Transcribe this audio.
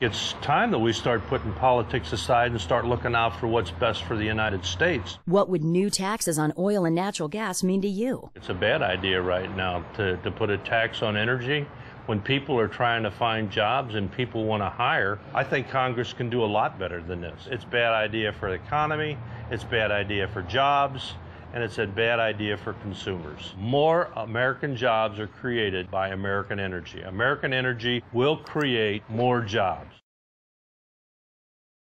It's time that we start putting politics aside and start looking out for what's best for the United States. What would new taxes on oil and natural gas mean to you? It's a bad idea right now to put a tax on energy when people are trying to find jobs and people want to hire. I think Congress can do a lot better than this. It's a bad idea for the economy, it's a bad idea for jobs, and it's a bad idea for consumers. More American jobs are created by American energy. American energy will create more jobs.